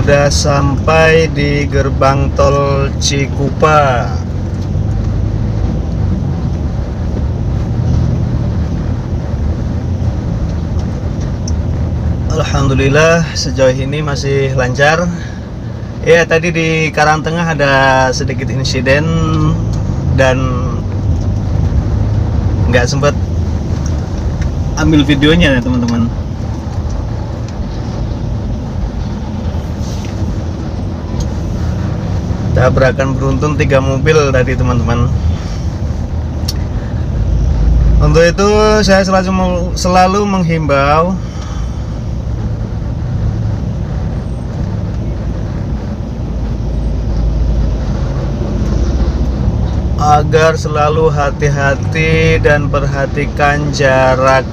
sudah sampai di gerbang tol Cikupa. Alhamdulillah sejauh ini masih lancar. Ya, tadi di Karang Tengah ada sedikit insiden dan nggak sempat ambil videonya ya teman-teman. Tabrakan beruntun 3 mobil tadi teman-teman. Untuk itu saya selalu menghimbau agar selalu hati-hati dan perhatikan jarak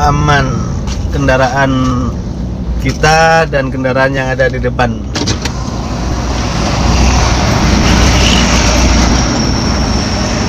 aman kendaraan kita dan kendaraan yang ada di depan.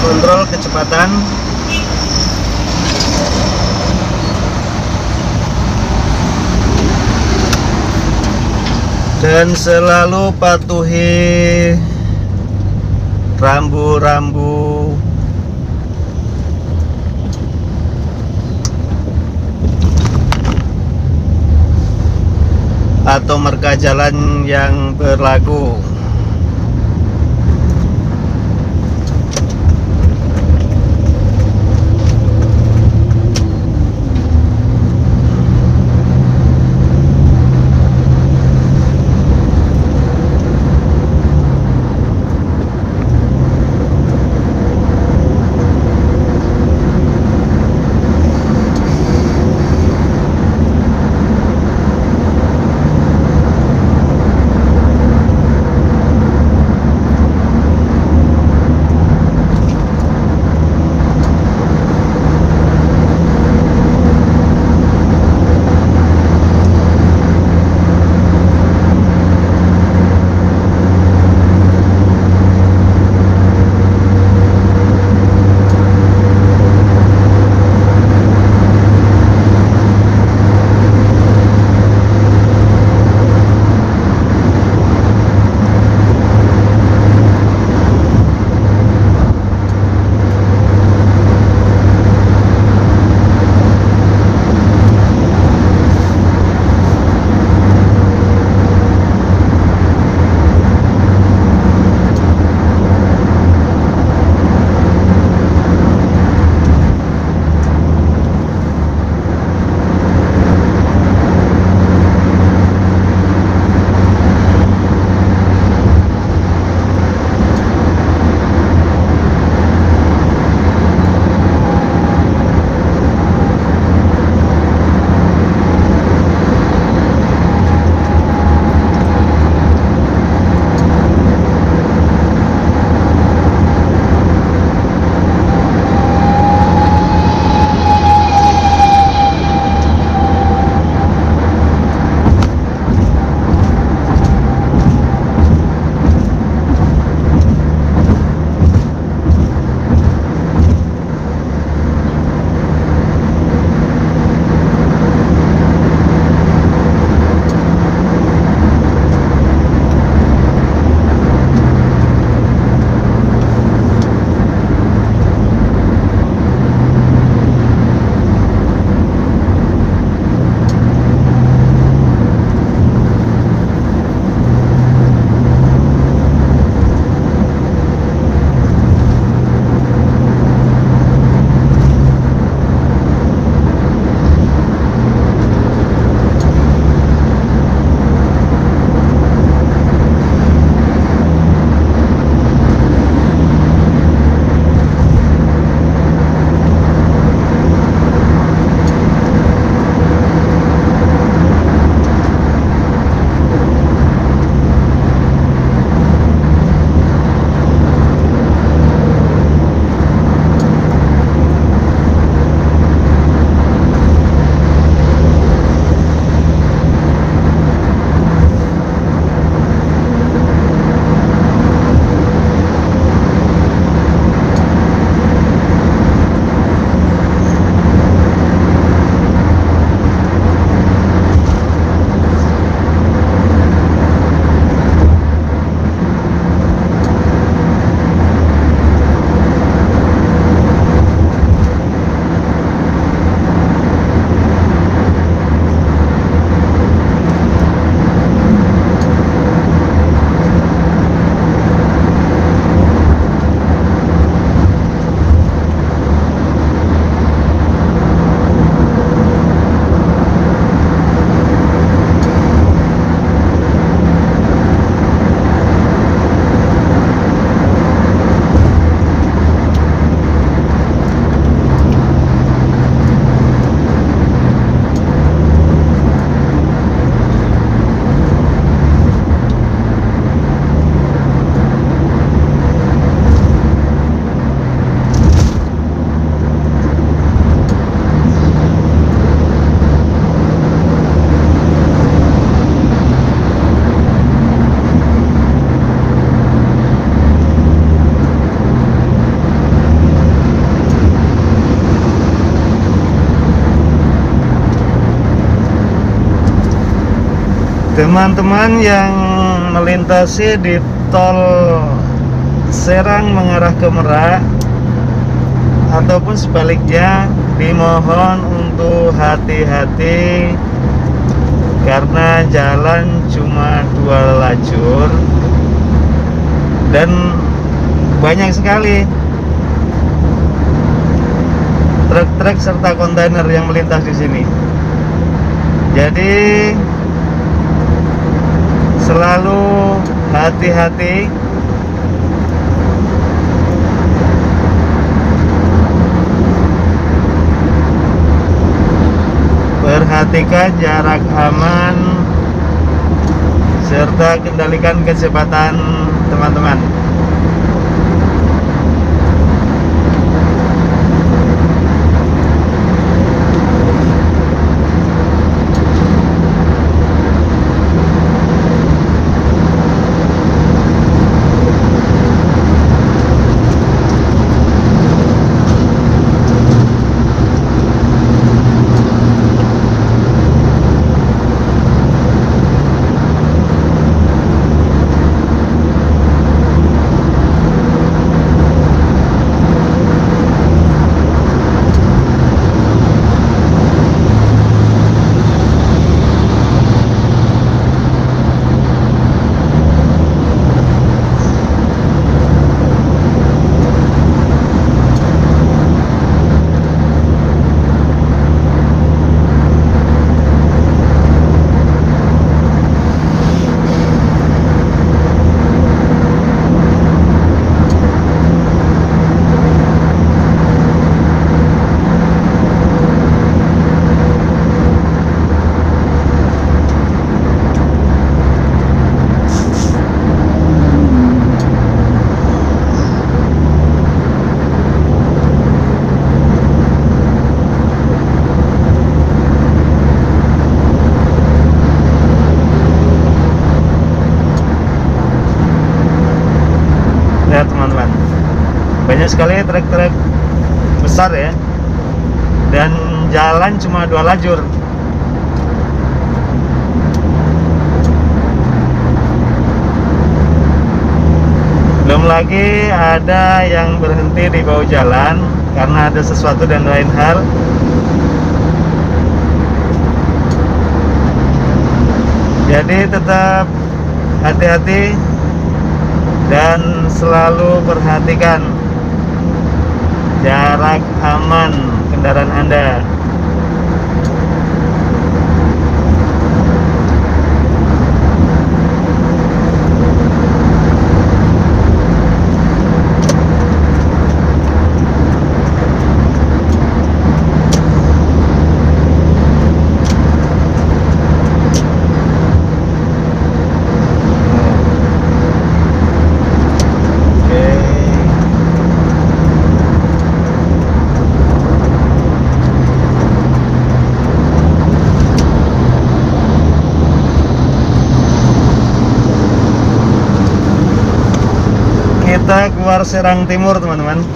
Kontrol kecepatan. Dan selalu patuhi rambu-rambu atau marka jalan yang berlaku. Teman-teman yang melintasi di tol Serang mengarah ke Merak ataupun sebaliknya, dimohon untuk hati-hati karena jalan cuma dua lajur dan banyak sekali truk-truk serta kontainer yang melintas di sini. Jadi selalu hati-hati. Perhatikan jarak aman serta kendalikan kecepatan teman-teman. Banyak sekali trek-trek besar ya, dan jalan cuma dua lajur. Belum lagi ada yang berhenti di bawah jalan karena ada sesuatu dan lain hal. Jadi tetap hati-hati dan selalu perhatikan jarak aman kendaraan Anda. Kita keluar Serang Timur, teman-teman.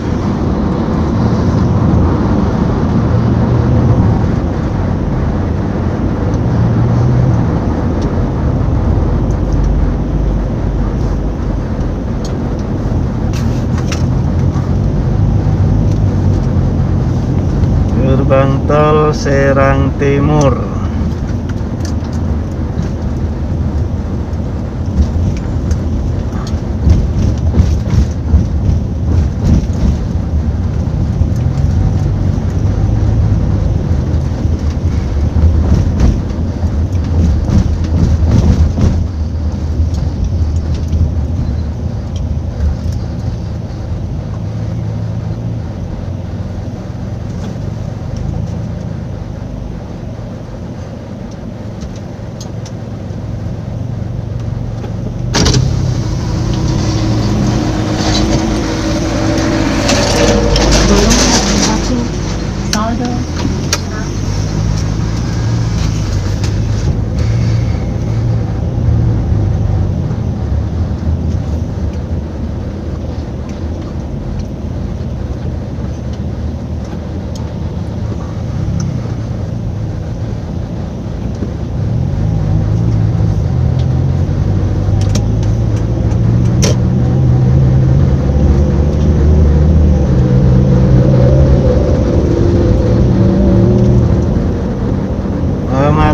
Gerbang Tol Serang Timur.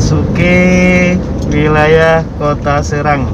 memasuki wilayah kota Serang.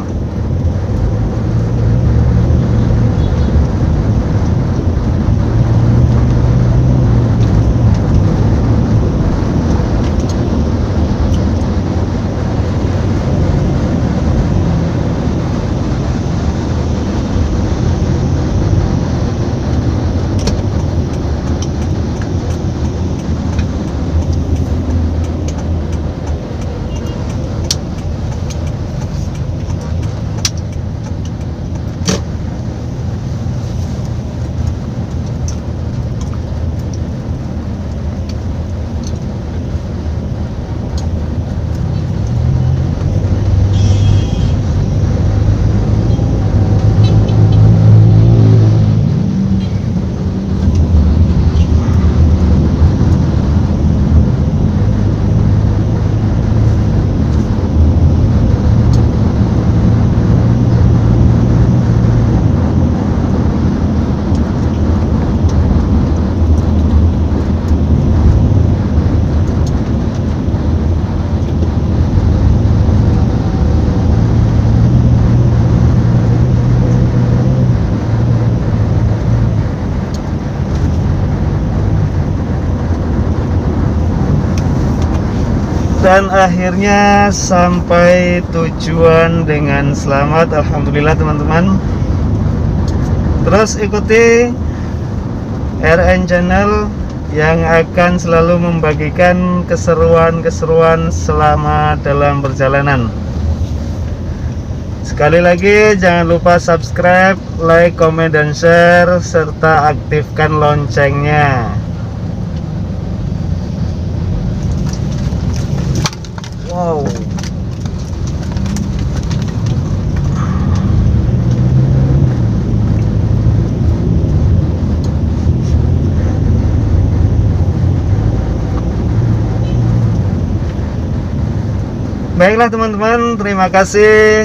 Dan akhirnya sampai tujuan dengan selamat, alhamdulillah teman-teman. Terus ikuti RN Channel yang akan selalu membagikan keseruan-keseruan selama dalam perjalanan. Sekali lagi jangan lupa subscribe, like, komen, dan share, serta aktifkan loncengnya. Wow. Baiklah teman-teman, terima kasih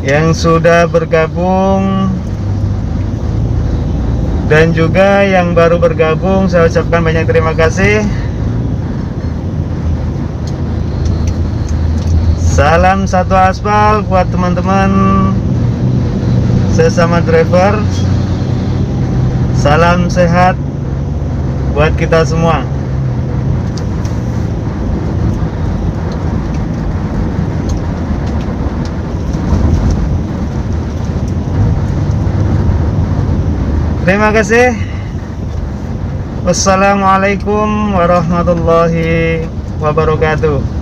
yang sudah bergabung dan juga yang baru bergabung, saya ucapkan banyak terima kasih. Salam satu aspal buat teman-teman sesama driver. Salam sehat buat kita semua. Terima kasih. Wassalamualaikum warahmatullahi wabarakatuh.